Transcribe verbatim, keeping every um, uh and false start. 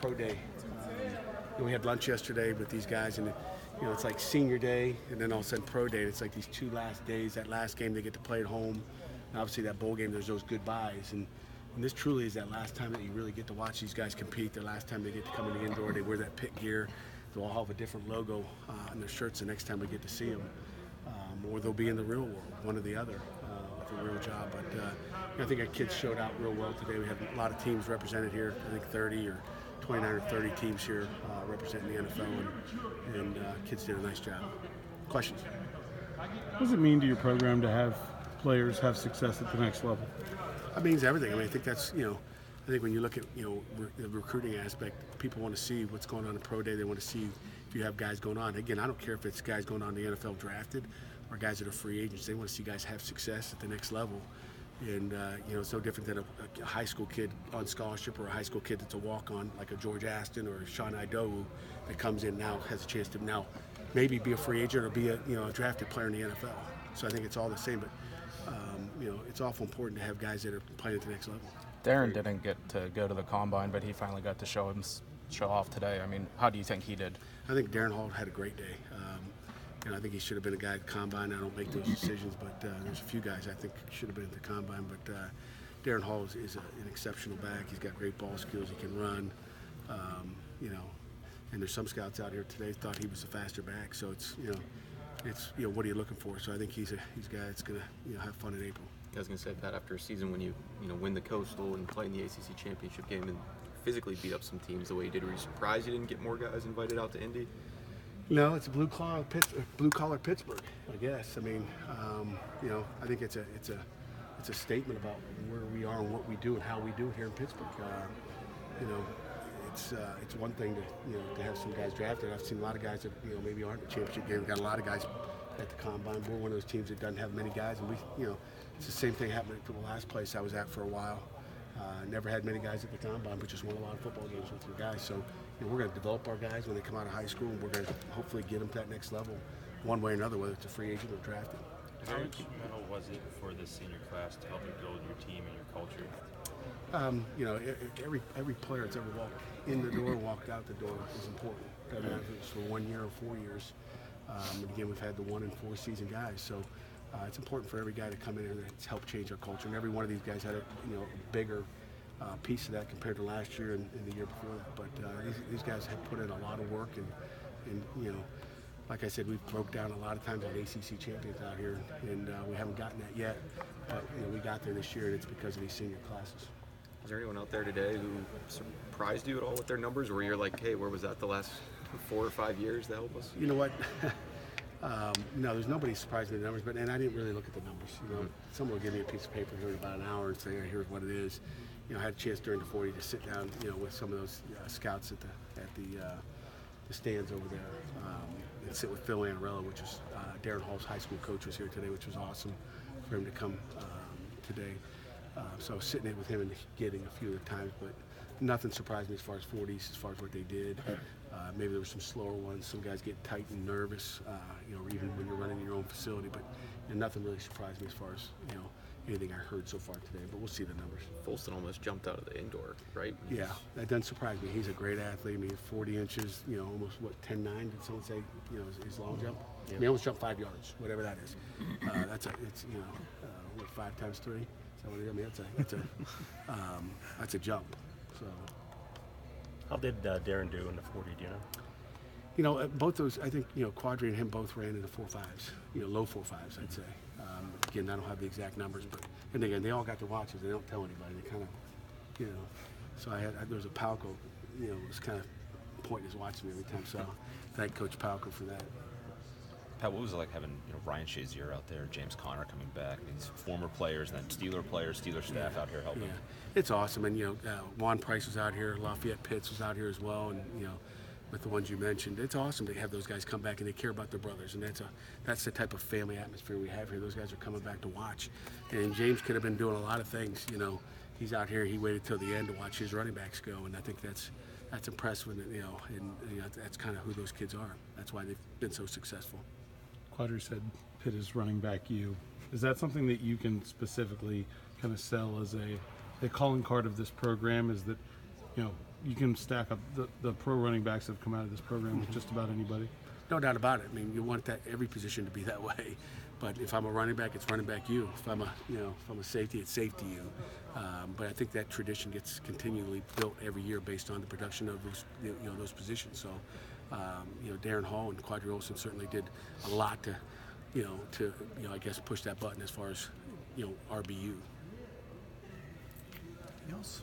pro day. And we had lunch yesterday with these guys, and it, you know, it's like senior day, and then all of a sudden pro day. It's like these two last days. That last game they get to play at home, and obviously that bowl game. There's those goodbyes, and, and this truly is that last time that you really get to watch these guys compete. The last time they get to come in the indoor, they wear that pit gear. They'll all have a different logo uh, on their shirts the next time we get to see them, um, or they'll be in the real world, one or the other, uh, with a real job. But uh, I think our kids showed out real well today. We had a lot of teams represented here. I think thirty or twenty-nine or thirty teams here uh, representing the N F L, and, and uh, kids did a nice job. Questions? What does it mean to your program to have players have success at the next level? That means everything. I mean, I think that's, you know, I think when you look at, you know, re- the recruiting aspect, people want to see what's going on in pro day. They want to see if you have guys going on. Again, I don't care if it's guys going on in the N F L drafted or guys that are free agents. They want to see guys have success at the next level. And, uh, you know, it's no different than a, a high school kid on scholarship or a high school kid that's a walk-on, like a George Aston or a Sean Idowu, that comes in now, has a chance to now maybe be a free agent or be a, you know, a drafted player in the N F L. So I think it's all the same, but, um, you know, it's awful important to have guys that are playing at the next level. Darrin didn't get to go to the combine, but he finally got to show him show off today. I mean, how do you think he did? I think Darrin Hall had a great day. Um, you know, I think he should have been a guy at the combine. I don't make those decisions, but uh, there's a few guys I think should have been at the combine. But uh, Darrin Hall is, is a, an exceptional back. He's got great ball skills. He can run. Um, you know, and there's some scouts out here today thought he was a faster back. So it's, you know, it's, you know, what are you looking for? So I think he's a he's a guy that's gonna, you know, have fun in April. I was gonna say, Pat, after a season when you you know win the Coastal and play in the A C C championship game and physically beat up some teams the way you did, were you surprised you didn't get more guys invited out to Indy? No, it's a blue collar blue collar Pittsburgh, I guess. I mean, um, you know, I think it's a it's a it's a statement about where we are and what we do and how we do it here in Pittsburgh. Uh, you know, it's uh, it's one thing to, you know, to have some guys drafted. I've seen a lot of guys that, you know, maybe aren't in the championship game. We've got a lot of guys at the combine. We're one of those teams that doesn't have many guys, and we, you know, it's the same thing happened to the last place I was at for a while. Uh, never had many guys at the combine, but just won a lot of football games with your guys. So, you know, we're going to develop our guys when they come out of high school, and we're going to hopefully get them to that next level, one way or another, whether it's a free agent or drafted. How instrumental was it for this senior class to help you build your team and your culture? Um, you know, every every player that's ever walked in the door and walked out the door is important. Doesn't matter if it's for one year or four years. Um, and again, we've had the one and four season guys, so. Uh, it's important for every guy to come in here that's helped change our culture, and every one of these guys had a, you know, bigger uh, piece of that compared to last year and, and the year before that. But uh, these, these guys have put in a lot of work, and, and you know, like I said, we've broke down a lot of times at A C C champions out here, and uh, we haven't gotten that yet. But you know, we got there this year, and it's because of these senior classes. Is there anyone out there today who surprised you at all with their numbers, where you're like, hey, where was that the last four or five years to help us? You know what? Um, no, there's nobody surprised me with the numbers, but and I didn't really look at the numbers. You know, someone will give me a piece of paper here in about an hour and say, oh, "Here's what it is." You know, I had a chance during the forty to sit down, you know, with some of those uh, scouts at the at the, uh, the stands over there, um, and sit with Phil Annarella, which is uh, Darrin Hall's high school coach, was here today, which was awesome for him to come um, today. Uh, so I was sitting in with him and getting a few of the times, but nothing surprised me as far as forties, as far as what they did. Uh, maybe there were some slower ones. Some guys get tight and nervous, uh, you know, even when you're running your own facility. But you know, nothing really surprised me as far as, you know, anything I heard so far today. But we'll see the numbers. Folston almost jumped out of the indoor, right? He's yeah, that doesn't surprise me. He's a great athlete. I mean, forty inches, you know, almost what, ten nine? Did someone say, you know, his, his long jump? Yeah. I mean, he almost jumped five yards, whatever that is. Uh, that's a, it's you know, uh, what, five times three? Is that what it is? I mean, that's a that's a um, that's a jump. So. How did uh, Darrin do in the forty, do you know? You know, uh, both those, I think, you know, Qadree and him both ran in the four fives, you know, low four fives, I'd say. Um, again, I don't have the exact numbers, but, and again, they all got their watches. They don't tell anybody. They kind of, you know, so I had, I, there was a Palco, you know, was kind of pointing his watch at me every time. So thank Coach Palco for that. Pat, what was it like having, you know, Ryan Shazier out there, James Conner coming back, these former players and then Steeler players, Steeler staff yeah. out here helping? Yeah. It's awesome, and you know, uh, Juan Price was out here, Lafayette Pitts was out here as well, and you know, with the ones you mentioned, it's awesome to have those guys come back and they care about their brothers, and that's a that's the type of family atmosphere we have here. Those guys are coming back to watch, and James could have been doing a lot of things. You know, he's out here. He waited till the end to watch his running backs go, and I think that's that's impressive. And you know, and you know, that's kind of who those kids are. That's why they've been so successful. Qadree said Pitt is running back you. Is that something that you can specifically kind of sell as a the calling card of this program, is that, you know, you can stack up the, the pro running backs that have come out of this program with just about anybody. No doubt about it. I mean, you want that every position to be that way. But if I'm a running back, it's running back you. If I'm a, you know, if I'm a safety, it's safety you. Um, but I think that tradition gets continually built every year based on the production of those, you know, those positions. So, um, you know, Darrin Hall and Qadree Ollison certainly did a lot to, you know, to, you know, I guess push that button as far as, you know, R B U. Anything else?